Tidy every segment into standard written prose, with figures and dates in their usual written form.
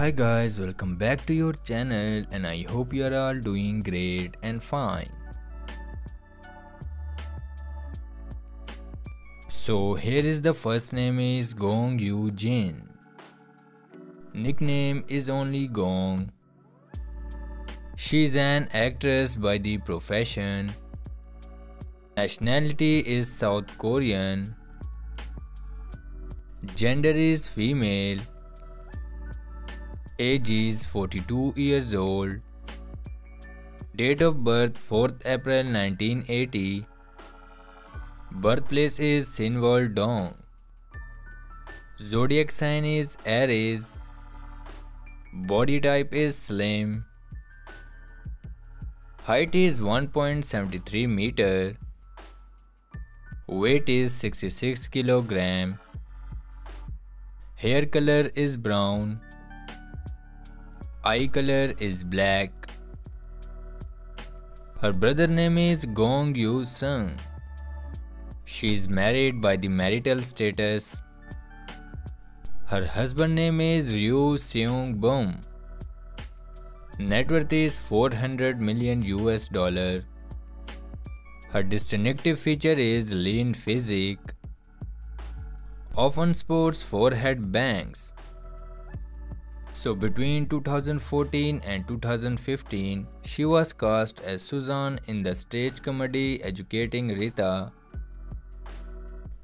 Hi guys, welcome back to your channel and I hope you are all doing great and fine. So here is the first name is Gong Yu Jin. Nickname is only Gong. She is an actress by the profession. Nationality is South Korean. Gender is female. Age is 42 years old. Date of birth 4th April 1980. Birthplace is Sinwol Dong. Zodiac sign is Aries. Body type is slim. Height is 1.73 meter. Weight is 66 kilogram. Hair color is brown. Eye color is black. Her brother name is Gong Yu Sung. She is married by the marital status. Her husband name is Ryu Seung Boom. Net worth is $400 million. Her distinctive feature is lean physique. Often sports forehead bangs. So between 2014 and 2015, she was cast as Suzanne in the stage comedy Educating Rita.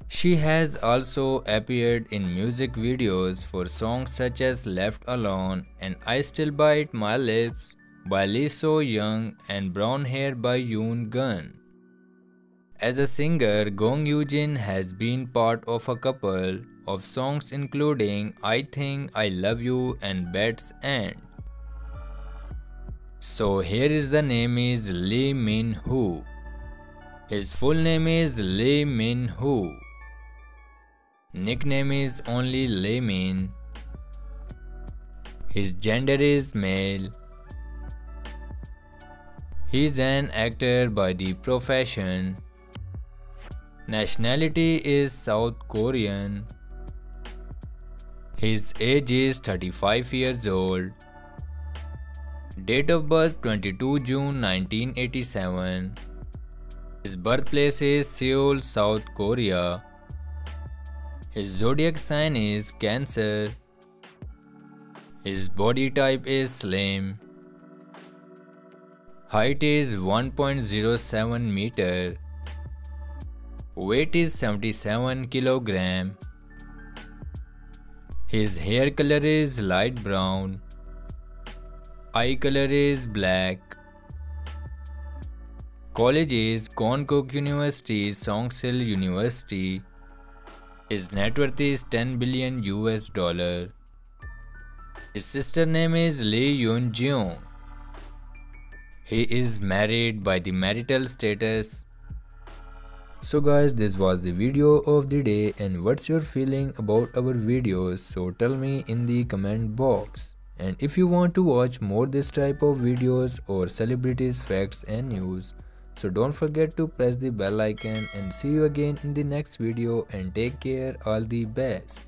She has also appeared in music videos for songs such as Left Alone and I Still Bite My Lips by Lee So Young and Brown Hair by Yoon Gun. As a singer, Gong Yu Jin has been part of a couple of songs including I Think I Love You and Bat's End. So here is the name is Lee Min Ho. His full name is Lee Min Ho. Nickname is only Lee Min. His gender is male. He is an actor by the profession. Nationality is South Korean. His age is 35 years old. Date of birth 22 June 1987. His birthplace is Seoul, South Korea. His zodiac sign is Cancer. His body type is slim. Height is 1.07 meter. Weight is 77 kilogram. His hair color is light brown. Eye color is black. College is Konkuk University, Songshil University. His net worth is $10 billion. His sister name is Lee Yoon Joon. He is married by the marital status. So guys, this was the video of the day and what's your feeling about our videos? So tell me in the comment box. And if you want to watch more this type of videos or celebrities, facts and news, so don't forget to press the bell icon and see you again in the next video and take care, all the best.